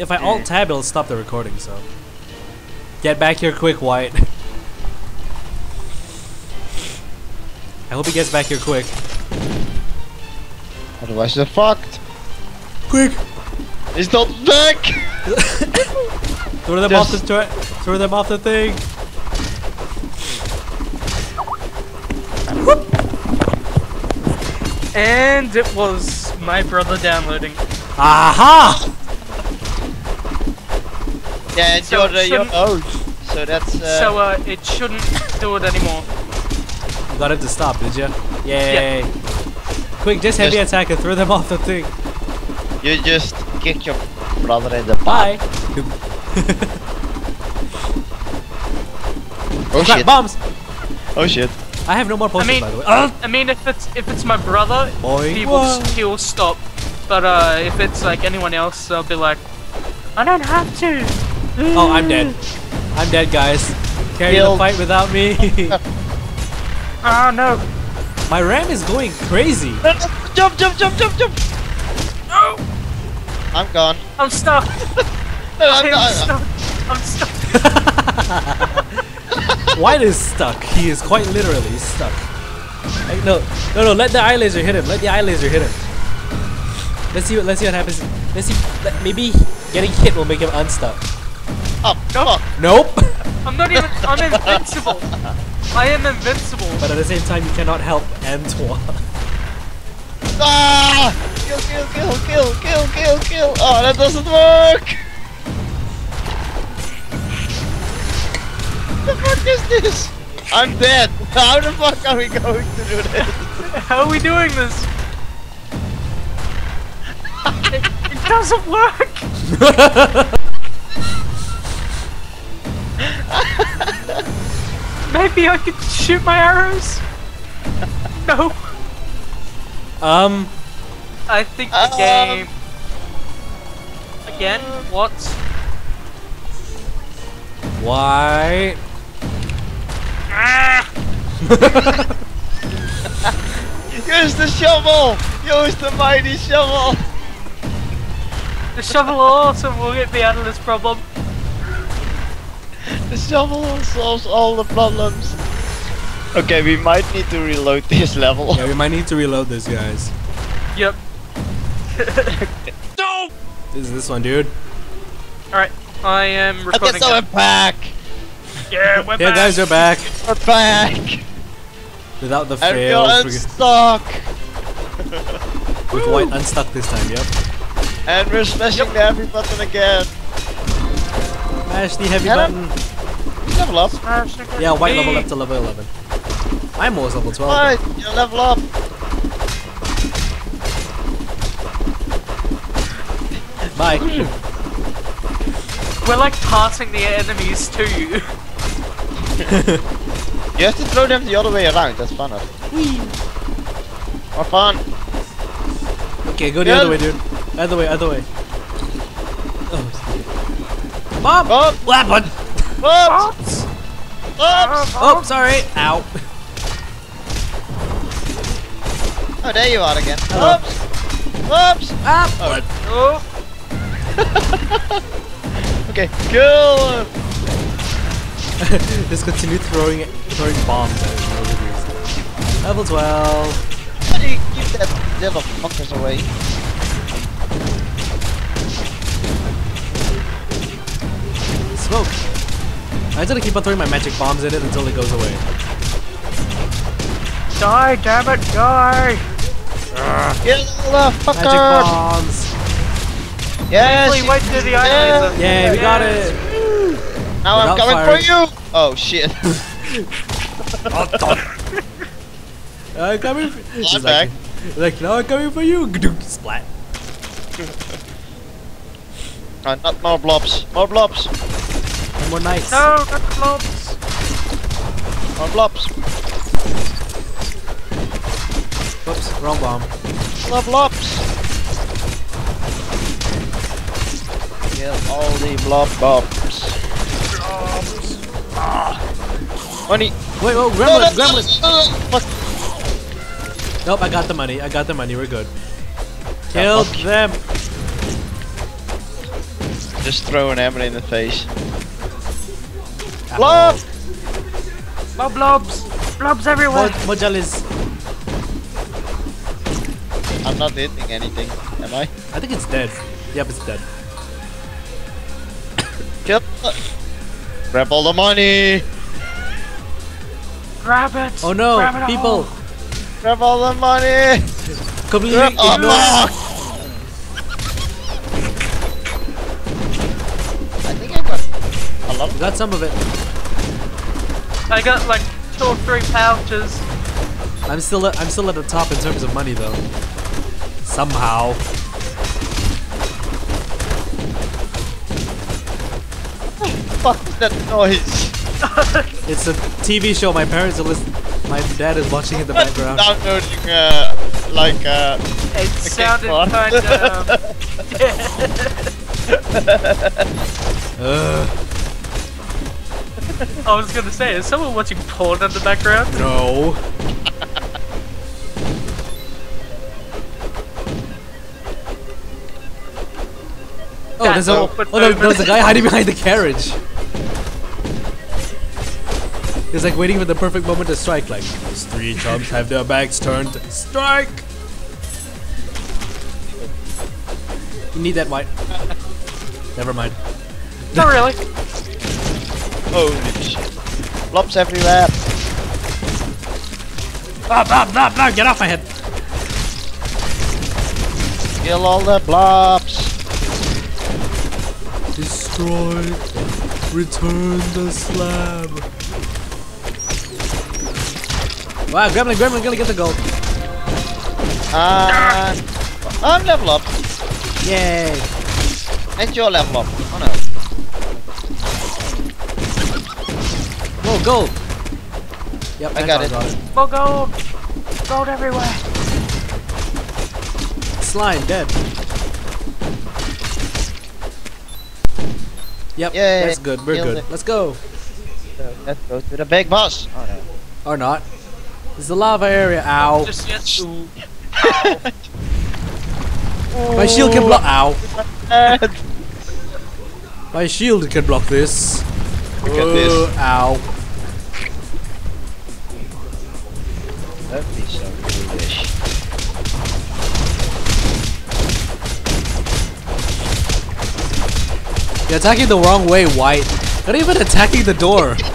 If I alt tab, it'll stop the recording, so. Get back here quick, Wyatt. I hope he gets back here quick. Otherwise, they're fucked. Quick! He's not back! Throw them off the thing! Whoop. And it was my brother downloading. Aha! Yeah, it's so your own. So that's. So it shouldn't do it anymore. You got it to stop, did you? Yay! Yeah. Quick, just heavy attack and throw them off the thing. You just kick your brother in the butt. Oh shit! Bombs! Oh shit! I have no more potions, by the way. I mean, if it's my brother, he'll stop. But if it's like anyone else, I'll be like, I don't have to. Oh, I'm dead. I'm dead, guys. Carry the fight without me. Oh no. My RAM is going crazy. Jump, jump, jump, jump, jump! No! I'm gone. I'm stuck. No, I'm stuck. White is stuck. He is quite literally stuck. Like, no, let the eye laser hit him. Let the eye laser hit him. Let's see what happens. Let's see. Maybe getting hit will make him unstuck. Oh, nope. I'm invincible. I am invincible. But at the same time, you cannot help Antoine. Ah! Kill! Oh, that doesn't work! The fuck is this? I'm dead. How the fuck are we going to do this? How are we doing this? It doesn't work! Maybe I could shoot my arrows? No. I think the game. Again? What? Why? Ah! Use the shovel! Use the mighty shovel! The shovel also will get me out of this problem. The shovel solves all the problems. Okay, we might need to reload this level. Yeah, we might need to reload this, guys. Yep. No! This is this one, dude. Alright, I am recording. Okay, so we're back! Yeah, we're back! Yeah, guys, we're back! We're back! Without the fail. And we're unstuck! With White unstuck this time, yep. And we're smashing the heavy button again. Smash the heavy button. Level up. Yeah, White level up to level 11. I'm almost level 12. White, you level up. Bye. We're like passing the enemies to you. You have to throw them the other way around. That's funner. More fun. Okay, go the other way, dude. Other way. Oh. Mom. Oh, that one. Oops! Oops! Oh, sorry! Ow! Oh, there you are again. Hello. Oops! Oops! Ah! Oh. Okay, go! Just continue throwing bombs at him. Level 12! How do you keep that little fuckers away? Smoke! I just gotta keep on throwing my magic bombs in it until it goes away. Die, damn it, die! Get the fucker! Magic bombs! Yes! Yay, we got it! Now I'm coming for you! Oh shit! I'm coming for you! I'm back. Like, now I'm coming for you! Splat! Not more blobs! More blobs! More nice. No, not the blobs. More blobs. Oops, wrong bomb. More blobs. Kill all the blobs. Ah. Money. Wait, oh, gremlins. Nope, I got the money. We're good. Killed them. Just throw an hammer in the face. Blobs! More blobs! Blobs everywhere! More jellies! I'm not hitting anything, am I? I think it's dead. Yep, it's dead. Kill! Grab all the money! Grab it! Oh no, grab it people! All. Grab all the money! Completely ignored. I think I got a lot. You got some of it. I got like 2 or 3 pouches. I'm still at the top in terms of money though. Somehow. What the fuck is that noise? It's a TV show. My parents are listening. My dad is watching in the background. Downloading it sounded kind of. I was gonna say, is someone watching porn in the background? No. Oh, there was a guy hiding behind the carriage. It's like waiting for the perfect moment to strike, like, those 3 chumps have their backs turned. Strike! You need that white. Never mind. Not really. Holy shit. Flops everywhere. Blah, blah, blah, blah, get off my head. Kill all the blobs. Destroy. Return the slab. Wow, Gremlin, gonna get the gold. I'm level up. Yay. And you're level up. Oh no. Whoa, gold. Yep, I got it. Whoa, gold. Gold everywhere. Slime, dead. Yep, yay. That's good, we're good. Let's go. So let's go to the big boss. Oh, no. Or not. It's the lava area, ow. Just yes. Ow. My shield can block, ow. My shield can block this. Look at this. Ow. That'd be so rude-ish. You're attacking the wrong way, White. Not even attacking the door.